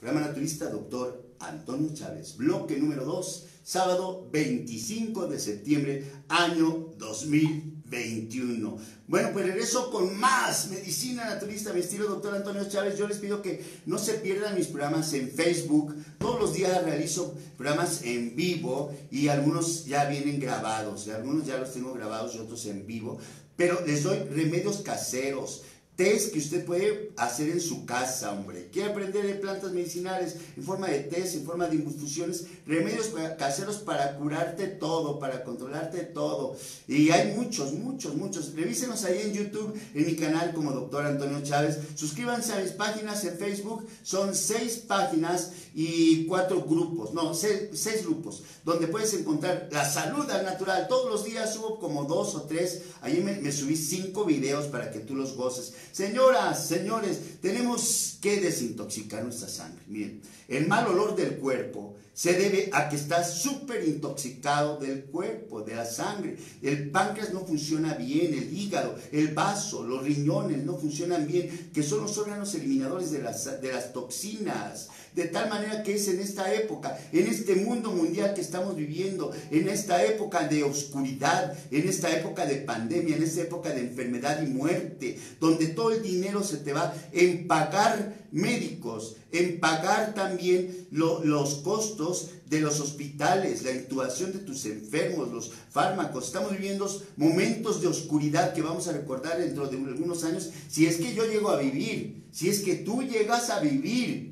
Programa naturista Doctor Antonio Chávez, bloque número 2, sábado 25 de septiembre, año 2021. Bueno, pues regreso con más medicina naturista, mi estilo Doctor Antonio Chávez. Yo les pido que no se pierdan mis programas en Facebook. Todos los días realizo programas en vivo y algunos ya vienen grabados. Algunos ya los tengo grabados y otros en vivo. Pero les doy remedios caseros, test que usted puede hacer en su casa, hombre. Quiere aprender de plantas medicinales en forma de test, en forma de infusiones, remedios caseros para curarte todo, para controlarte todo. Y hay muchos, muchos, muchos. Revísenos ahí en YouTube, en mi canal como Doctor Antonio Chávez. Suscríbanse a mis páginas en Facebook. Son 6 páginas y 4 grupos. No, 6 grupos, donde puedes encontrar la salud al natural. Todos los días subo como 2 o 3. Ahí me subí 5 videos para que tú los goces. Señoras, señores, tenemos que desintoxicar nuestra sangre. Miren, el mal olor del cuerpo se debe a que está súper intoxicado del cuerpo, de la sangre. El páncreas no funciona bien, el hígado, el vaso, los riñones no funcionan bien, que son los órganos eliminadores de las toxinas. De tal manera que es en esta época, en este mundo mundial que estamos viviendo, en esta época de oscuridad, en esta época de pandemia, en esta época de enfermedad y muerte, donde todo el dinero se te va en pagar médicos, en pagar también los costos de los hospitales, la intubación de tus enfermos, los fármacos. Estamos viviendo momentos de oscuridad que vamos a recordar dentro de algunos años, si es que yo llego a vivir, si es que tú llegas a vivir,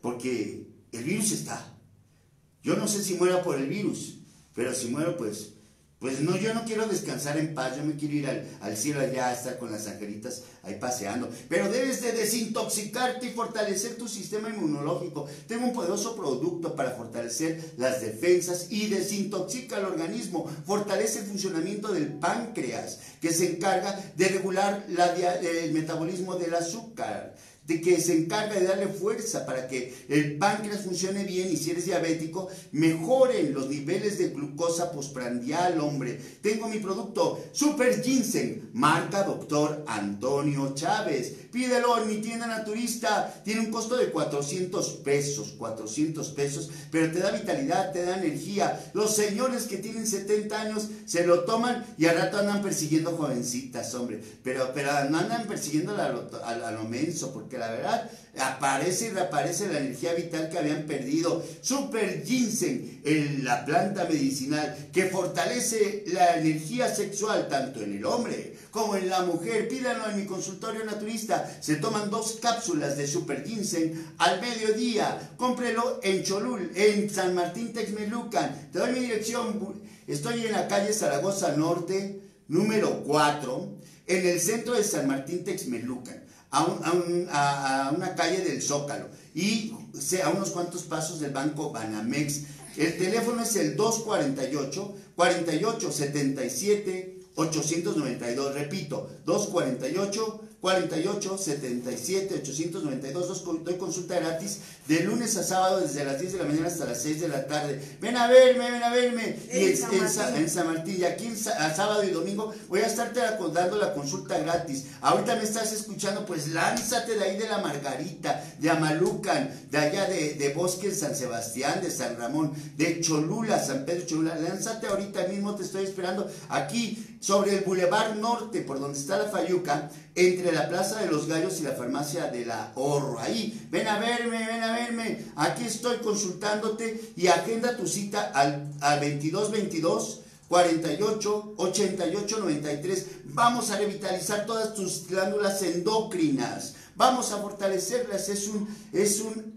porque el virus está. Yo no sé si muera por el virus, pero si muero, pues no, yo no quiero descansar en paz, yo me quiero ir al cielo allá a estar con las angelitas ahí paseando. Pero debes de desintoxicarte y fortalecer tu sistema inmunológico. Tengo un poderoso producto para fortalecer las defensas y desintoxica el organismo. Fortalece el funcionamiento del páncreas, que se encarga de regular el metabolismo del azúcar, de que se encarga de darle fuerza para que el páncreas funcione bien, y si eres diabético, mejoren los niveles de glucosa postprandial, hombre. Tengo mi producto Super Ginseng, marca Doctor Antonio Chávez. Pídelo en mi tienda naturista, tiene un costo de 400 pesos, pero te da vitalidad, te da energía. Los señores que tienen 70 años se lo toman y al rato andan persiguiendo jovencitas, hombre, pero no andan persiguiendo a lo menso, porque la verdad, aparece y reaparece la energía vital que habían perdido. Super Ginseng, la planta medicinal que fortalece la energía sexual tanto en el hombre como en la mujer. Pídanlo en mi consultorio naturista. Se toman 2 cápsulas de Super Ginseng al mediodía. Cómprelo en Cholul, en San Martín Texmelucan. Te doy mi dirección. Estoy en la calle Zaragoza Norte, número 4, en el centro de San Martín Texmelucan. A una calle del Zócalo y a unos cuantos pasos del Banco Banamex. El teléfono es el 248-4877-892, repito, 248-4877-892, doy consulta gratis de lunes a sábado desde las 10 de la mañana hasta las 6 de la tarde. Ven a verme, en San Martín, y aquí a sábado y domingo voy a estarte dando la consulta gratis. Ahorita me estás escuchando, pues lánzate de ahí de La Margarita, de Amalucan, de allá de Bosque, San Sebastián, de San Ramón, de Cholula, San Pedro Cholula. Lánzate ahorita mismo, te estoy esperando aquí sobre el Boulevard Norte, por donde está La Fayuca, entre la Plaza de los Gallos y la Farmacia del Ahorro. Ahí, ven a verme, aquí estoy consultándote, y agenda tu cita al 2222-48-8893. Vamos a revitalizar todas tus glándulas endocrinas. Vamos a fortalecerlas, es un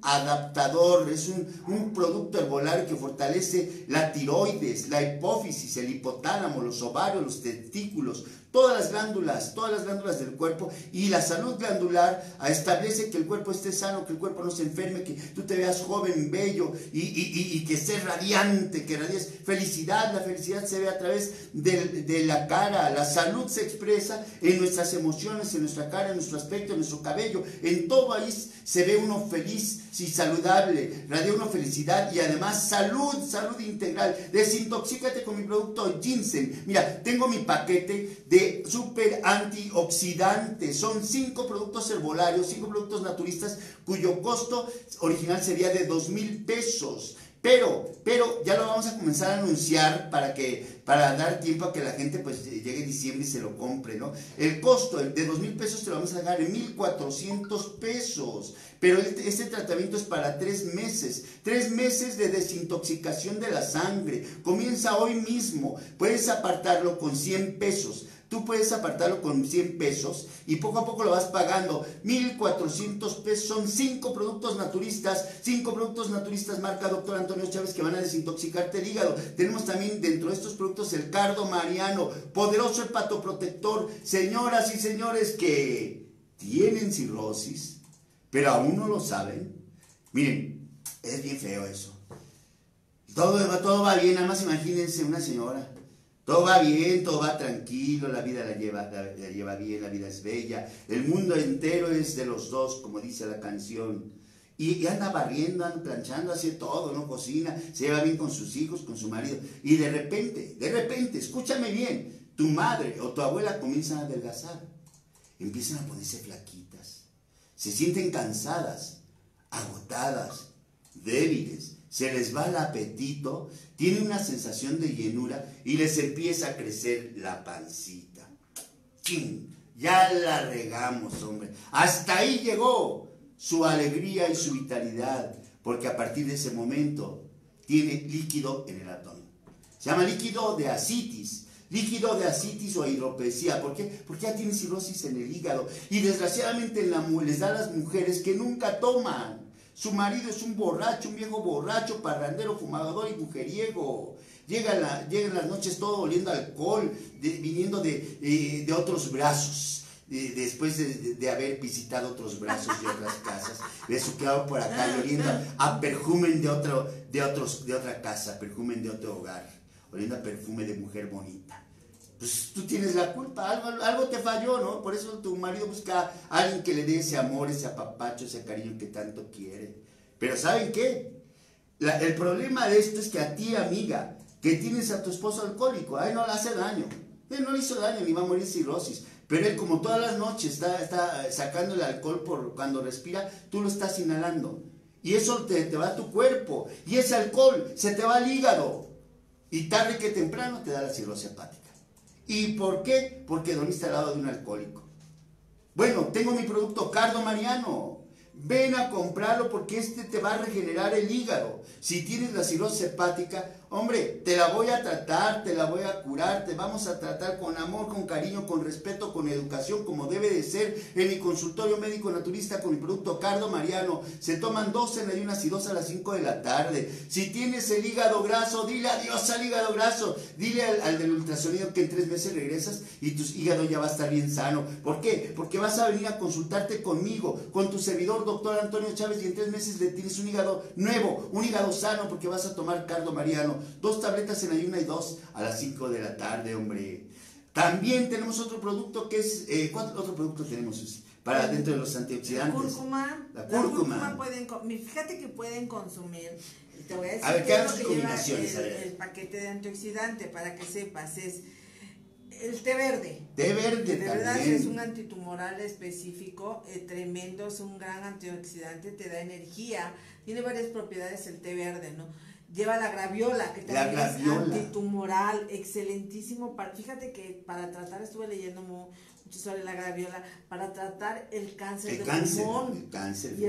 adaptador, es un producto herbolario que fortalece la tiroides, la hipófisis, el hipotálamo, los ovarios, los testículos, todas las glándulas del cuerpo. Y la salud glandular establece que el cuerpo esté sano, que el cuerpo no se enferme, que tú te veas joven, bello y que estés radiante, que radies felicidad. La felicidad se ve a través de la cara. La salud se expresa en nuestras emociones, en nuestra cara, en nuestro aspecto, en nuestro cabello. En todo ahí se ve uno feliz y saludable, radia uno felicidad y además salud integral. Desintoxícate con mi producto Ginseng. Mira, tengo mi paquete de de super antioxidantes. Son 5 productos herbolarios, 5 productos naturistas, cuyo costo original sería de 2,000 pesos. Pero ya lo vamos a comenzar a anunciar para dar tiempo a que la gente pues llegue en diciembre y se lo compre, ¿no? El costo de 2,000 pesos te lo vamos a dejar en 1,400 pesos. Pero este tratamiento es para 3 meses. 3 meses de desintoxicación de la sangre. Comienza hoy mismo. Puedes apartarlo con 100 pesos. Tú puedes apartarlo con 100 pesos y poco a poco lo vas pagando. 1,400 pesos son 5 productos naturistas. 5 productos naturistas marca Doctor Antonio Chávez que van a desintoxicarte el hígado. Tenemos también dentro de estos productos el Cardo Mariano, poderoso hepatoprotector. Señoras y señores que tienen cirrosis, pero aún no lo saben. Miren, es bien feo eso. Todo va bien, nada más imagínense una señora. Todo va bien, todo va tranquilo, la vida la lleva bien, la vida es bella, el mundo entero es de los dos, como dice la canción. Y anda barriendo, anda planchando, hace todo, no cocina, se lleva bien con sus hijos, con su marido. Y de repente, escúchame bien, tu madre o tu abuela comienzan a adelgazar, empiezan a ponerse flaquitas, se sienten cansadas, agotadas, débiles. Se les va el apetito, tienen una sensación de llenura y les empieza a crecer la pancita. ¡Chin! Ya la regamos, hombre. Hasta ahí llegó su alegría y su vitalidad, porque a partir de ese momento tiene líquido en el abdomen. Se llama líquido de asitis o hidropesía. ¿Por qué? Porque ya tiene cirrosis en el hígado. Y desgraciadamente les da a las mujeres que nunca toman. Su marido es un borracho, un viejo borracho, parrandero, fumador y mujeriego. Llegan las noches todo oliendo alcohol, viniendo de otros brazos, después de haber visitado otros brazos de otras casas, besuqueado por acá, oliendo a perfumen de otra casa, perfumen de otro hogar, oliendo a perfume de mujer bonita. Pues tú tienes la culpa, algo te falló, ¿no? Por eso tu marido busca a alguien que le dé ese amor, ese apapacho, ese cariño que tanto quiere. Pero ¿saben qué? El problema de esto es que a ti, amiga, que tienes a tu esposo alcohólico, a él no le hace daño, él no le hizo daño, ni va a morir de cirrosis. Pero él, como todas las noches está sacando el alcohol por cuando respira, tú lo estás inhalando. Y eso te va a tu cuerpo, y ese alcohol se te va al hígado. Y tarde que temprano te da la cirrosis hepática. ¿Y por qué? Porque dormiste al lado de un alcohólico. Bueno, tengo mi producto Cardo Mariano. Ven a comprarlo porque este te va a regenerar el hígado. Si tienes la cirrosis hepática, hombre, te la voy a tratar, te la voy a curar, te vamos a tratar con amor, con cariño, con respeto, con educación, como debe de ser. En mi consultorio médico naturista con mi producto Cardo Mariano, se toman 2 en ayunas y 2 a las 5 de la tarde. Si tienes el hígado graso, dile adiós al hígado graso. Dile al del ultrasonido que en 3 meses regresas y tu hígado ya va a estar bien sano. ¿Por qué? Porque vas a venir a consultarte conmigo, con tu servidor Doctor Antonio Chávez, y en 3 meses le tienes un hígado nuevo, un hígado sano, porque vas a tomar Cardo Mariano, 2 tabletas en ayuna y 2 a las 5 de la tarde, hombre. También tenemos otro producto que es, ¿cuántos otros productos tenemos para dentro de los antioxidantes? La cúrcuma. Fíjate que pueden consumir, te voy a decir, a ver, ¿qué es lo que combinaciones lleva el paquete de antioxidante? Para que sepas, es el té verde. Té verde también. De verdad es un antitumoral específico, tremendo, es un gran antioxidante, te da energía, tiene varias propiedades el té verde, ¿no? Lleva la graviola, que también es antitumoral, excelentísimo. Fíjate que para tratar, estuve leyendo mucho sobre la graviola, para tratar el cáncer de pulmón. El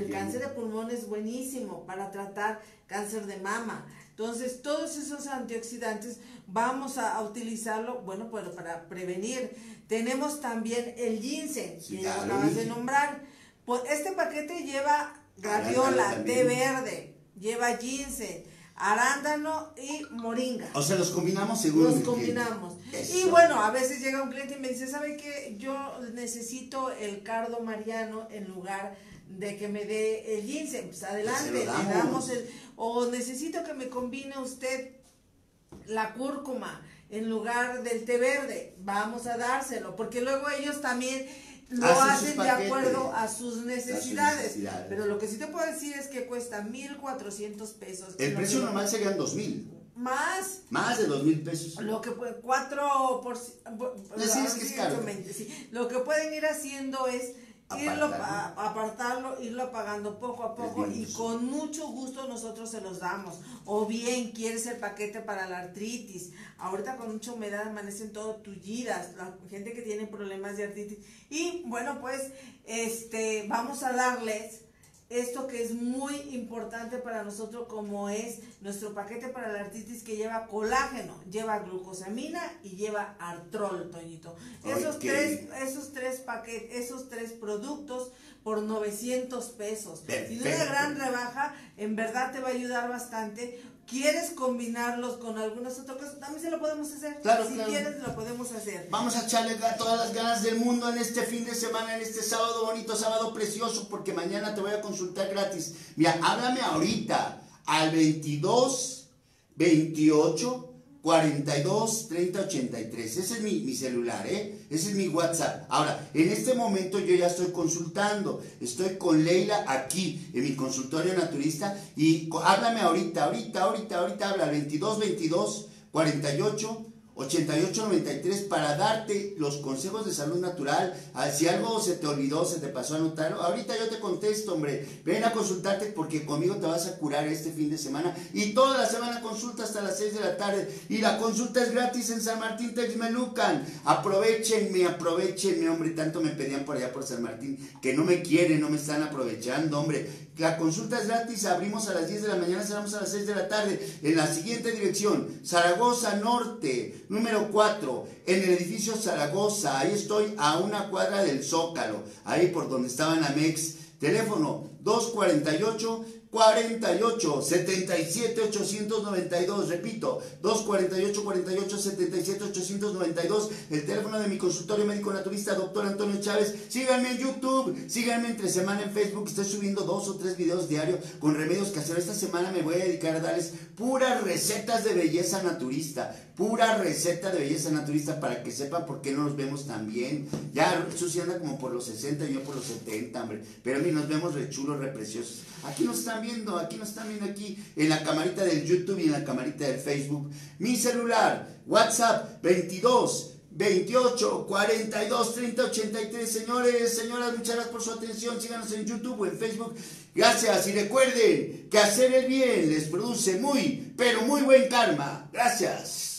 cáncer de pulmón es buenísimo para tratar cáncer de mama. Entonces, todos esos antioxidantes vamos a utilizarlo, bueno, pues para prevenir. Tenemos también el ginseng, que ya lo acabas de nombrar. Pues este paquete lleva graviola, té verde, lleva ginseng, arándano y moringa. O sea, los combinamos según. Los combinamos. Y bueno, a veces llega un cliente y me dice, ¿sabe qué? Yo necesito el Cardo Mariano en lugar de que me dé el ginseng. Pues adelante, le damos el... O necesito que me combine usted la cúrcuma en lugar del té verde. Vamos a dárselo, porque luego ellos también lo hacen de acuerdo a sus necesidades. Pero lo que sí te puedo decir es que cuesta 1,400 pesos. El precio normal serían 2,000. Más. Más de 2,000 pesos. Lo que puede, 4%. Sí, es que es caro. Sí. Lo que pueden ir haciendo es irlo pagando poco a poco y con mucho gusto nosotros se los damos. O bien, quieres el paquete para la artritis. Ahorita con mucha humedad amanecen todo tullidas, la gente que tiene problemas de artritis. Y bueno, pues vamos a darles esto que es muy importante para nosotros, como es nuestro paquete para la artritis, que lleva colágeno, lleva glucosamina y lleva artrol, Toñito. Esos tres productos por 900 pesos. Perfecto. Y una gran rebaja, en verdad te va a ayudar bastante. ¿Quieres combinarlos con algunas otras cosas? También se lo podemos hacer. Claro, si quieres, lo podemos hacer. Vamos a echarle todas las ganas del mundo en este fin de semana, en este sábado bonito, sábado precioso, porque mañana te voy a consultar gratis. Mira, háblame ahorita al 22 28 42 30 83. Ese es mi celular, ese es mi WhatsApp. Ahora, en este momento yo ya estoy consultando. Estoy con Leila aquí, en mi consultorio naturista. Y háblame ahorita. Habla 22 22 48 88 93 para darte los consejos de salud natural. Si algo se te olvidó, se te pasó a anotar, ahorita yo te contesto, hombre. Ven a consultarte porque conmigo te vas a curar este fin de semana. Y toda la semana consulta hasta las 6 de la tarde. Y la consulta es gratis en San Martín Texmelucan. Aprovechenme, hombre. Tanto me pedían por allá por San Martín que no me quieren, no me están aprovechando, hombre. La consulta es gratis, abrimos a las 10 de la mañana, cerramos a las 6 de la tarde. En la siguiente dirección, Zaragoza Norte, número 4, en el edificio Zaragoza. Ahí estoy a una cuadra del Zócalo, ahí por donde estaba Banamex. Teléfono 248-48-77-892, repito, 248-48-77-892, el teléfono de mi consultorio médico naturista, doctor Antonio Chávez. Síganme en YouTube, síganme entre semana en Facebook, estoy subiendo 2 o 3 videos diarios con remedios caseros. Esta semana me voy a dedicar a darles puras recetas de belleza naturista, para que sepan por qué no nos vemos tan bien. Ya Susi anda como por los 60 y yo por los 70, hombre, pero a mí nos vemos re chulos, re preciosos. Aquí nos están viendo, aquí en la camarita del YouTube y en la camarita del Facebook. Mi celular, WhatsApp, 22 28 42 30 83. Señores, señoras, muchas gracias por su atención. Síganos en YouTube o en Facebook. Gracias y recuerden que hacer el bien les produce muy, pero muy buen karma. Gracias.